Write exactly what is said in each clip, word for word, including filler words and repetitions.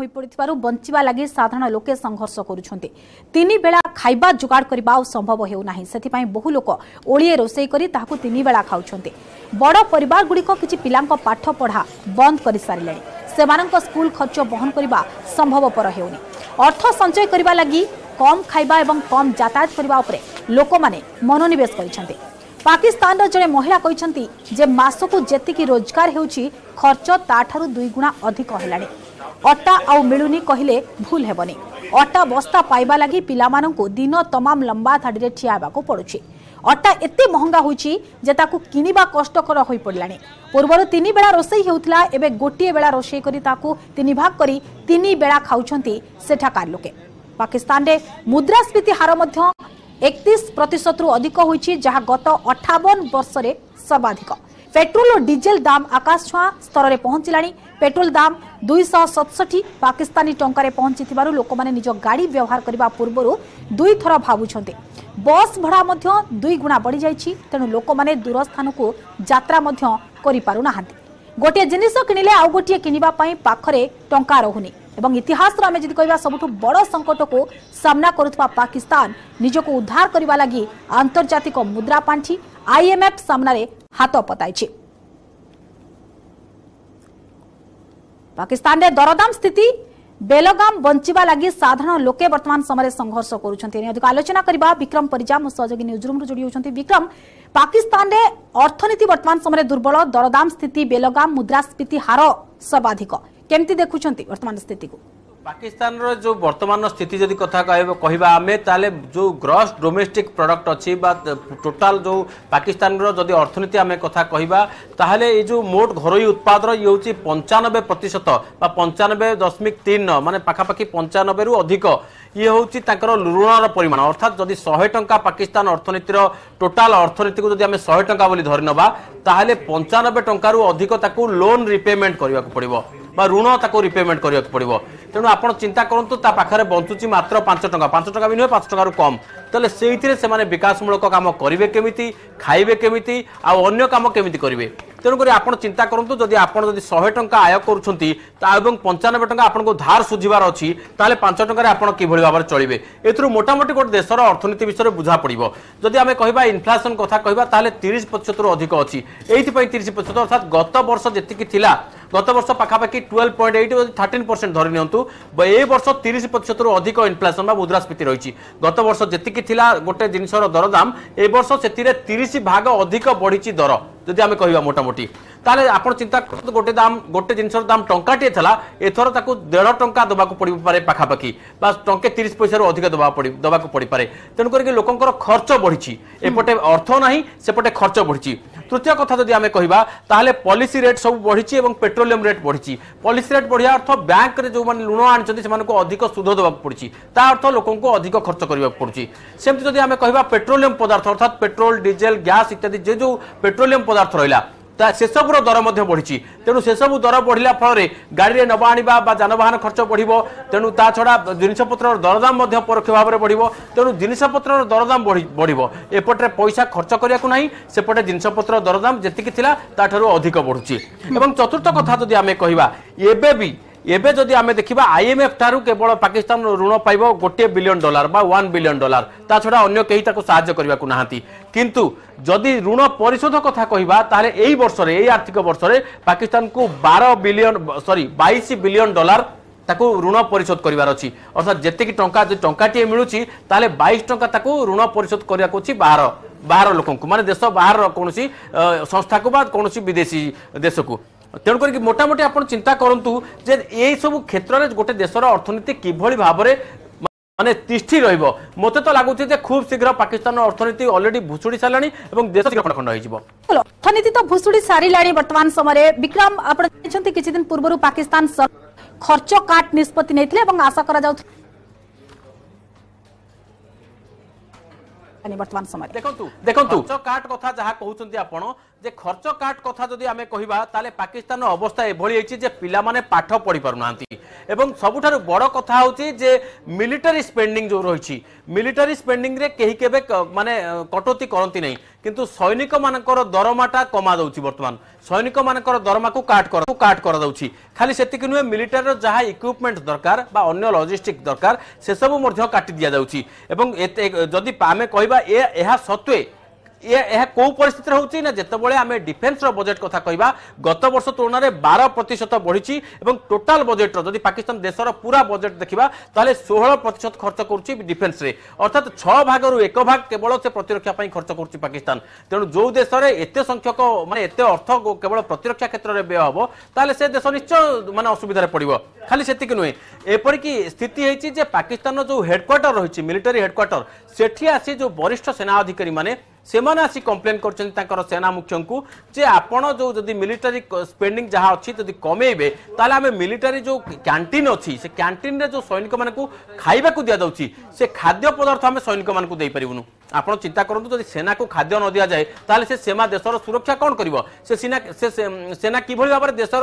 होई पड़िथिबारु बंचिबा लागि साधारण लोके संघर्ष करूछन्ते। तिनी बेला खाइबा जुगाड़ करबा संभव हेउ नाही, सेथिपाई बहु लोक ओळिए रोसेई करी ताहाकु तिनी बेला खाउछन्ते। बड़ परिवार गुडिक किछि पिलांको पाठ पढ़ा बंद करि सारिलेनि, सेमानंको स्कूल खर्च बहन करबा संभवपर हेउनि। अर्थ संचय करबा लागि कम खाइबा एवं कम यातायात करबा उपरे लोकमाने मनोनिवेश करिछन्ते। पाकिस्तानर जड़े महिला कहिछन्ती जे मासकु जेतिकि रोजगार हेउछि खर्च ताठारु दुई गुणा अधिक हेलानि। अटा आउ मिलुनी कहले भूल हेबनी। अटा बस्ता पाइबा लगी पिलामानंकु दिन तमाम लंबा धाड़ी ठिया हेबाकु पड़ुछि। अटा एते महंगा होइछि जे ताकु किनिबा कष्टकर होई पड़लानि। पूर्वरो तीन बेला रोसई हेउथला, एबे गोटिए बेला रोसई करी ताकु तीन भाग करी तीन बेला खाउछन्ती सेठाकार लोके। पाकिस्तान रे मुद्रास्फीति हार मध्य एकतीस प्रतिशत रु अधिक होइछि, जहा गत अठावन वर्ष रे सर्वाधिक। पेट्रोल और डीजेल दाम आकाश छुआ स्तर में पहुंचलानी। पेट्रोल दाम दो सौ सतसठ पाकिस्तानी टंका रे पहुंचीथिबारु लोकमाने निज गाड़ी व्यवहार करबा पूर्वरु दुई थरा भाबुछन्ते। बस भड़ा मध्य दुई गुणा बढ़ी जाइछि, तेनु लोकमाने दूर स्थान को यात्रा मध्य करि पारु नाहंती। गोटे जिनिस किनिले आउ गोटे किनिबा पई पाखरे टंका रहुनी एवं इतिहास रे आमे जदि कहबा सबुठु बड़ संकट को सामना करुथबा पाकिस्तान निजको उद्धार करबा लागि आंतरजातिक मुद्रा पांठी आई एम एफ सामनारे हाथ पताई। पाकिस्तान रे दरदाम स्थिति बेलगाम बंचिबा लगी साधारण लोके वर्तमान समय संघर्ष करुछन्ते। आलोचना करबा विक्रम परिजा मो सहयोगी न्यूज रूम जोड़ी होछन्ते। विक्रम, पाकिस्तान रे अर्थनीति वर्तमान समय दुर्बल, दरदाम स्थिति बेलगाम, मुद्रास्फीति हार सर्वाधिक, केमती देखुछन्ते वर्तमान स्थिति को? पाकिस्तान रो जो वर्तमान स्थिति जदि कथा कहवा आम ताले जो ग्रॉस डोमेस्टिक प्रोडक्ट अच्छी बा टोटाल जो पाकिस्तान रो जदि अर्थनीति आम कथा कहवा ताले ये जो मोट घरोई उत्पादन ये हूँ पंचानबे प्रतिशत बा पंचानबे दशमिक तीन नौ माने पाखापाखि पंचानबे रु अधिक ये हूँ ताकर ऋणर परिमाण। अर्थात जदि शहे टंका पाकिस्तान अर्थनीतिर टोटाल अर्थनीति को जदि आम शहे टंका बोली धरि नबा ताले पंचानबे टंकारु अधिक ताकू लोन रिपेमेंट करबाक पड़िबो बा ऋण ताको रिपेमेंट करबाक पड़िबो। तेणु आप चिंता करूँ ता पाखरे बंचुची मात्र पांच टंका पांच टंका भी नुहे पांच टंकार कम तेल से विकासमूलक काम करेंगे केमिति खाइबे केमिति आउ अन्य काम केमिति करेंगे। तेणुकर आप चिंता करूँ जदि आप शहे टंका आय कर पंचानबे टंका आपको धार सुझार अच्छी पांच टकर आप किभली भाव में चलिए। एथु मोटामोटी गोटे देशर अर्थनीति विषय बुझा पड़ो। जदि आम कह इनफ्लेसन कथा कहता तीस प्रतिशत रू अधिक अच्छी यही तीस प्रतिशत अर्थात गत वर्ष जी गत वर्ष पाखापाखि twelve point eight thirteen percent धरी नियंतु ए वर्ष तीस प्रतिशत रू अधिक इनफ्लेसन मुद्रास्फीति रही। गत वर्ष जी गोटे जिनसर दरदाम ए वर्ष से तीस भाग अधिक बढ़ी दर जदि आम कह मोटामोटी ताले आप चिंता कर गोटे दाम गोटे जिनसर दाम टंकाटे था एथर ताकू डेढ़ टंका दबाक पड़े पाखापाखि बस टंके तीस पैसा अधिक दबाक पड़ पाए। तेणुकर लोकंर खर्च बढ़ी एपटे अर्थ नहीं सेपटे खर्च बढ़ी। तृतीय कथा जदि आम कह पॉलिसी रेट सब बढ़ी और पेट्रोलियम रेट बढ़ी। पॉलिसी रेट बढ़िया अर्थ बैंक जो ऋण आनी अधिक सुध देवाक पड़ी ता अर्थ लोक अधिक खर्च करने पड़ी। सेमती जदि आम कह पेट्रोलियम पदार्थ अर्थात पेट्रोल डीजेल गैस इत्यादि जे जो पेट्रोलियम पदार्थ रहा सेसबूर दर मध्य बढ़ी। तेणु सेसबू दर बढ़ला फल गाड़ी में नवा आना जानवाहन खर्च बढ़ो। तेणु ता छड़ा जिनपतर दरदाम परोक्ष भाव में बढ़ो। तेणु जिनपतर दरदाम बढ़ो एपटे पैसा खर्च करने को नहीं सेपटे जिनपतर दरदाम जी ताठू अधिक बढ़ुची। चतुर्थ कथा जदि आम कह एबी एबे जदि आमे देखिबा आई एम एफ थारु केवल पाकिस्तान ऋण पाइबो गोटे बिलियन डॉलर बा वन बिलियन डॉलर ता छड़ा अन्य केही ताको सहायता करबा को नाहंती। किंतु जदि ऋण परिशोध कथा कहबा ताले एई वर्ष रे एई आर्थिक वर्ष रे पाकिस्तान को बारह बिलियन सॉरी बाईस बिलियन डॉलर ताको ऋण परिशोध करिवार अछि। अर्थात जतेकी टंका जे टंकाटी मिलुछि ताले बाईस टंका ताको ऋण परिशोध करिया कोछि बाहर बाहर लोकंकु माने देश बाहर कोनोसी संस्था को बा कोनोसी विदेशी देश को। तेणुकर मोटामोटी आप चिंता करूँ ये सब क्षेत्र में गोटे देशर अर्थनीति किभली भाव में माने तिष्ठि रहिबो। मते तो लागुछि जे खूब शीघ्र पाकिस्तान अर्थनीति ऑलरेडी भुसुड़ी सारलाणी एवं देश खंड खंड होइजिबो। अर्थनीति तो भुसुड़ी सारलाणी वर्तमान समय। विक्रम, आप जानछन्ते किछि दिन पूर्वरु पाकिस्तान खर्च काट निष्पत्ति नैथिले एवं आशा करा जाउथि वर्तमान समय देखंतु देखंतु खर्च काट कथा जहा कहउछन्ते आपण जे खर्च काट कथा जदि आमे कहिबा ताले पाकिस्तान अवस्था एभली अछि जे पिला माने पाठ पढ़ी परनांती एवं सबुठारु बड़ कथा होछि जे मिलिटरी स्पेंडिंग जो रहिछि मिलिटरी स्पेंडिंग रे केही केबे माने कटौती करंती नै किंतु सैनिक मानकर दरमाटा कमा दउछि वर्तमान सैनिक मानकर दरमा को काट कर काट कर दउछि खाली सेति किनु मिलिटरी रो जहा इक्विपमेंट दरकार बा अन्य लॉजिस्टिक दरकार से सब मध्य काटि दिया जाउछि एवं जदि आमे कहिबा ए एहा सत्वे ये यह कौ परिस्थिति होची ना जतबोले आमे डिफेंस रो बजेट कथा कहबा गत वर्ष तुलना रे बारह प्रतिशत बढ़िची एवं टोटल बजेट रो जदी पाकिस्तान देशर पूरा बजेट देखिबा ताले सोलह प्रतिशत खर्च करूची डिफेंस रे अर्थात छह भाग रो एक भाग केवल से प्रतिरक्षा पई खर्च करूची पाकिस्तान तेनु जो देश रे एते संख्यक माने एते अर्थ केवल प्रतिरक्षा क्षेत्र रे व्यय हबो ताले से देश निश्चय माने असुविधा रे पड़िबो खाली सेति कि नय एपर की स्थिति हेची जे पाकिस्तान रो जो हेडक्वार्टर रहिची मिलिटरी हेडक्वार्टर सेठी आसी जो वरिष्ठ सेना अधिकारी माने सेमाना आसी कंप्लेन कर सेना मुख्य को जे आपण जो जदि मिलिटरी स्पेंडिंग जहाँ अच्छी जब कमेबे ताले आमे मिलिटरी जो कैंटीन अच्छी से कैंटीन रे जो सैनिक मान खाइबा को दिया जाउची से खाद्य पदार्थ आमे सैनिक मान को देई परिबनु आपण चिंता करंतु जदि सेना को खाद्य न दिया जाए ताले से सेना देशर सुरक्षा कोन करिवो से सेना से सेना किभली भाबरे देशर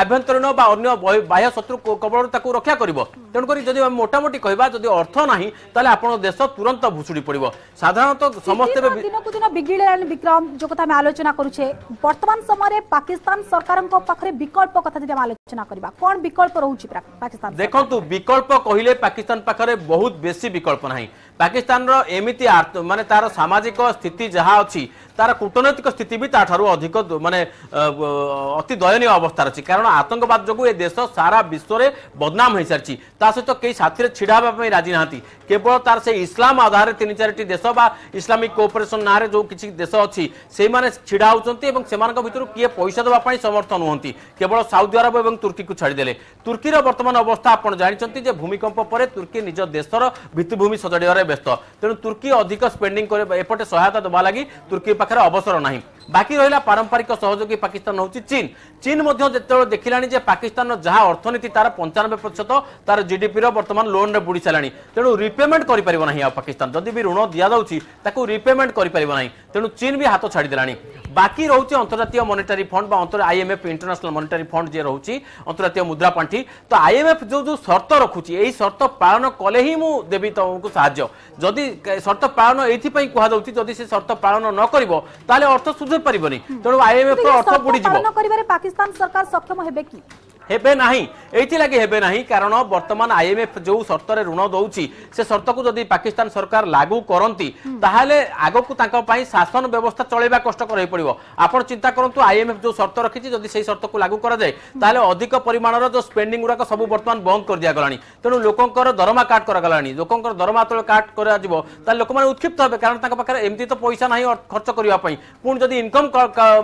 आभ्यंतरीण बा अन्य बाह्य शत्रु कबलर ताकू रक्षा करिवो तेनु करी जदि मोटामोटी कहबा जदि अर्थ नाही ताले आपण देश तुरंत भुसुडी पड़िवो साधारणत समस्त दिनो को दिनो बिगिड़लान विक्रम जो कथा में आलोचना करूछे वर्तमान समय रे पाकिस्तान सरकारन को पखरे विकल्प कथा जे आलोचना करबा कोन विकल्प रहूछी पाकिस्तान देखो तो विकल्प कहिले पाकिस्तान पखरे बहुत बेसी विकल्प नाही पाकिस्तान रो एमिति माने तार सामाजिक स्थिति जहा अछि तार कूटनैतिक स्थिति भी ताठारु अधिक माने अति दयनीय अवस्था अछि कारण आतंकवाद जको ए देश सारा विश्व रे बदनाम होई सरछि ता सहित केई साथीरे छिडाबा पे राजी नाहंती केवल तार से इस्लाम आधार रे तीन चारटी देश बा इस्लामिक कोऑपरेशन नारे जो किछि देश अछि से माने छिडा होचंती एवं सेमान का भितर किए पैसा दबा पई समर्थन होंती केवल सऊदी अरब एवं तुर्की को छाडी देले तुर्की रो वर्तमान अवस्था आपण जानिचंती जे भूमिकंप परे तुर्की निज देशर भित्तिभूमि सजाडी रे व्यस्त तेनु तुर्की अधिक स्पेंडिंग करे एपटे सहायता दबा लगी तुर्की पाखरे अवसर नहीं बाकी रहा पारंपरिक सहयोगी पाकिस्तान हूँ चीन चीन जो देखिलानी जे पाकिस्तान जहाँ अर्थनीति तार पंचानबे प्रतिशत तार जीडीपी वर्तमान लोन रे बुड़ी साराणी तेणु रिपेमेंट कर पारिबो नाही आ पाकिस्तान जदि भी ऋण दिया जाउची ताकू रिपेमेंट कर पारिबो नाही तेणु चीन भी हाथ छाड़ी देलानी बाकी रहउची अंतरराष्ट्रीय मॉनेटरी फंड बा अंतर आईएमएफ इंटरनेशनल मॉनेटरी फंड जे रहउची अंतरराष्ट्रीय मुद्रा पांठी तो आईएमएफ जो जो शर्त रखुची एई शर्त पालन कले ही मु देबी तुमको साहाय्य जदि शर्त पालन एथि पई कहा जाउची जदि से शर्त पालन न करबो ताले अर्थ सुधर परिबोनी तेणु आईएमएफ रो अर्थ बुडी जीवो पालन करिबारे पाकिस्तान सरकार सक्षम हेबे की हेबे नाही एथि लागि हेबे नाही कारण वर्तमान आईएमएफ जो शर्त रे ऋण दउची से शर्त को जदि पाकिस्तान सरकार लागू करंती ताहाले आगो को तांका पई शासन व्यवस्था चलेबा कष्टकर होई पड़िबो आपण चिंता करंतु आईएमएफ जो शर्त रखिची जदि सेही शर्त को लागू करा जाय ताहाले अधिक परिमाण रो जो स्पेंडिंग उराक सब वर्तमान बंद कर दिया गलानी तेनु लोकंकर दरमा काट करा गलानी लोकंकर दरमा तल काट करा जिवो ताहाले लोक माने उत्खिप्त होबे कारण तांका पाखरे एम्ति तो पैसा नाही खर्च करिवा पई पुण जदि इनकम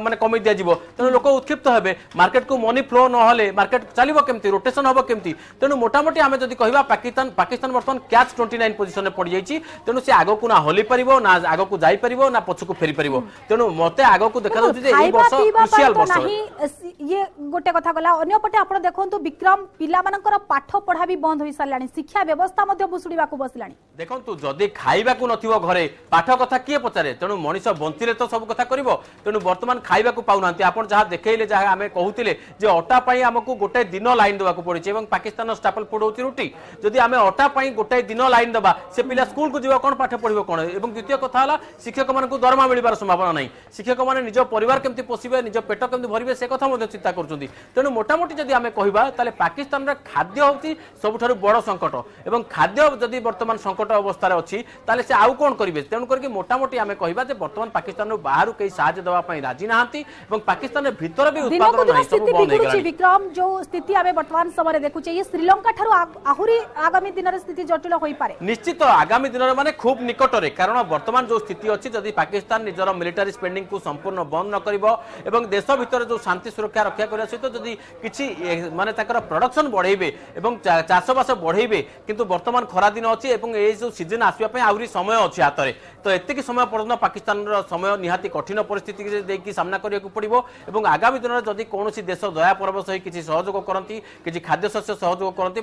माने कमी दिया जिवो तेनु लोक उत्खिप्त होबे मार्केट को मनी फ्लो न होले चलिबो केमती रोटेशन हबो केमती तेनु मोटामोटी आमे जदि कहिबा पाकिस्तान पाकिस्तान वर्तमान कैच उनतीस पोजीशन रे पड़ी जाईची तेनु से आगो को ना होली परिबो ना आगो को जाई परिबो ना पछ को फेरी परिबो तेनु मते आगो को देखा जाउची जे ए वर्ष क्रुशियल वर्ष ये गोटे कथा गला अन्य पटे आपण देखंतु विक्रम पिला मानकर पाठ पढा भी बंद होई सारलानी शिक्षा व्यवस्था मध्ये बुसुडीबा को बसलानी देखंतु जदि खाइबा को नथिबो घरे पाठ कथा किए पचारे तेनु मनीष बंती रे तो सब कथा करबो तेनु वर्तमान खाइबा को पाउ नांती आपण जहा देखेले जहा आमे कहूतिले जे अटा पई आम गोटे दिन लाइन दवा को पड़ी एवं पाकिस्तान स्टापल फूड होती रुटी जदि आमे अटा पई गोटे दिन लाइन दवा से पिला स्कूल को जीवा कोन पाठ पढ़िबो कोन एवं द्वितीय कथा हला शिक्षक मान को दरमा मिलिबार संभावना नाही शिक्षक मान निज परिवार केमति पोसिबे निज पेट केमति भरिबे से कथा मध्ये चिंता करचुंदी तेनु मोटामोटी जदि आमे कहिबा ताले पाकिस्तान रे खाद्य होती सबठारु बड़ संकट एवं खाद्य जदि वर्तमान संकट अवस्था रे अछि ताले से आउ कोन करिवे तेनु करके मोटामोटी आमे कहिबा जे वर्तमान पाकिस्तान रो बाहरु केई सहायता दवा पई राजी नाहंती एवं पाकिस्तान रे भीतर भी उत्पादन नाही सब बंद होई गला विक्रम जो स्थिति आमे वर्तमान समय देखुचे ये श्रीलंका ठारू आहुरी आगामी दिन रे स्थिति जटिल होई पारे निश्चित आगामी दिन रे माने खूब निकट रे कारण वर्तमान जो स्थिति अछि जदि पाकिस्तान निजर मिलिटरी स्पेंडिंग को संपूर्ण बंद न करबो एवं देश भीतर जो शांति सुरक्षा रक्षा करिया सहित जदि किछि माने ताकर प्रोडक्शन बढ़ेबे एवं चासबास बढ़ेबे किंतु वर्तमान खरा दिन अछि एवं ए जो सीजन आसीबा पे आहुरी समय अछि हाथ रे तो एते कि समय पर्यंत पाकिस्तान रो समय निहाती कठिन परिस्थिति के देखि सामना करिया को पड़िबो एवं आगामी दिन रे जदि कोनोसी देश दया परवश होई किछि सहयोग करती किसी खाद्यशस्य सहयोग करती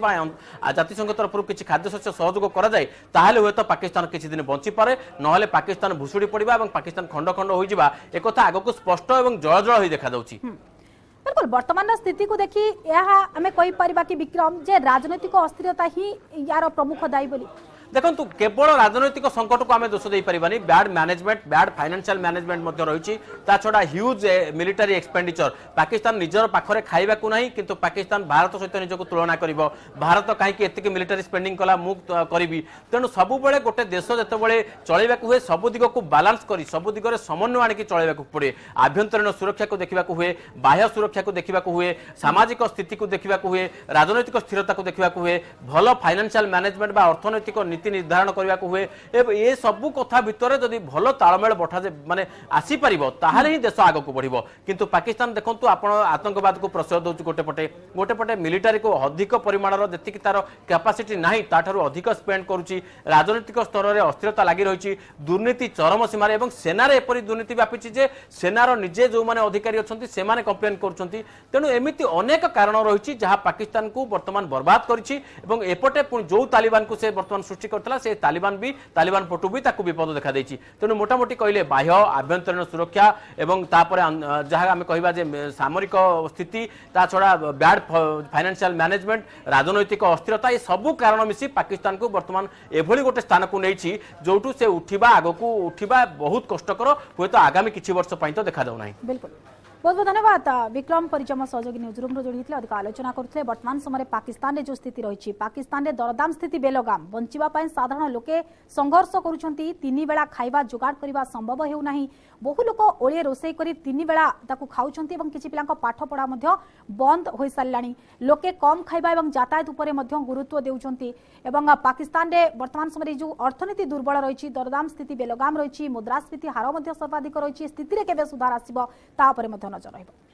जातिसंघ तरफ किसी खाद्यशस्य सहयोग कराए ताहले हुए तो पाकिस्तान किसी दिन बंची पारे नहले पाकिस्तान भुसुड़ी पड़िबा एवं पाकिस्तान खंड खंड हो जिबा एक कथा आगो को स्पष्ट एवं जळ जळ होई देखा दउची। बिल्कुल वर्तमान स्थिति को देखी यह आम कही पारिबा कि विक्रम जे राजनीतिक अस्थिरता ही यार प्रमुख दायी बोली देखो केवल राजनैतिक संकट को आम दोष दे पारानी bad management bad financial management रही छड़ा ह्यूज मिलिटरी एक्सपेंडिचर पाकिस्तान निजर पाखे खाइबा को नहीं किंतु पाकिस्तान भारत सहित निजक तुलना कर भारत कहीं एति मिलिटरी स्पेंडिंग कला मु करी तेणु सब बेले गोटे देश जिते चलने को हुए सब दिग को बालांस कर सब दिगरे समन्वय आणिक चलने पड़े आभ्यंतरीण सुरक्षा को देखा हुए बाह्य सुरक्षा को देखा हुए सामाजिक स्थिति को देखा हुए राजनैतिक स्थिरता को देखा हुए भल फाइनेंशियल मैनेजमेंट अर्थनैतिक नीति निर्धारण करने को हुए ये सब कथा भितर जदि भल तालमेल बठा माने आसीपर ताहले ही देश आग को बढ़ किंतु पाकिस्तान देखूँ आप आतंकवाद को प्रश्रय दौर गोटेपटे गोटेपटे मिलिटारी को अधिक परिमाणर जी तार कैपासीटी ना ताठू अधिक स्पेड करुच्ची राजनैतिक स्तर में अस्थिरता लगी रही दुर्नीति चरम सीमार और सेनार एपरी दुर्नीति व्यापी जे सेनार निजे जो मैंने अधिकारी अच्छा से कंप्लेन करुँच तेणु एमती अनेक कारण रही जहाँ पाकिस्तान को बर्तमान बर्बाद करपटे पुणी जो तालिबान को बर्तमान सृष्टि करतला से तालिबान भी तालिबान पटु भी ताकू विपद देखा देछि तेनु मोटामोटी कहले बाह्य आभ्यंतरीण सुरक्षा एवं तापर जहा आम कहबा जे सामरिक स्थिति ता छड़ा बैड फाइनेंशियल मैनेजमेंट राजनैतिक अस्थिरता ये सब कारण मिसी पाकिस्तान को बर्तमान एभली गोटे स्थान को नैछि जोटू से उठिबा आगो को उठिबा बहुत कष्टकर होय तो आगामी किछि वर्ष पय तो देखा दउ नाही। बिल्कुल बहुत बहुत धन्यवाद विक्रम परिचम सहयोगी न्यूज रूम जोड़ते अधिक आलोचना करते वर्तमान समय पाकिस्तान रे जो स्थिति रही पाकिस्तान रे दरदाम स्थिति बेलगाम बंचापी साधारण लोके संघर्ष करुँच तीन बेला खाइबा जोगाड़ करने संभव होना बहु लोक ओले रोसई कर तीन बेला खाऊँ किसी पिला पाठ पढ़ा बंद हो सारा लोके कम खाइबा और यातायात उपर गुरुत्व देउछंती पाकिस्तान रे वर्तमान समय जो अर्थनीति दुर्बल रही दरदाम स्थिति बेलगाम रही मुद्रास्फीति हार सर्वाधिक रही स्थिति केवे सुधार आसिबो नजर रहिबो।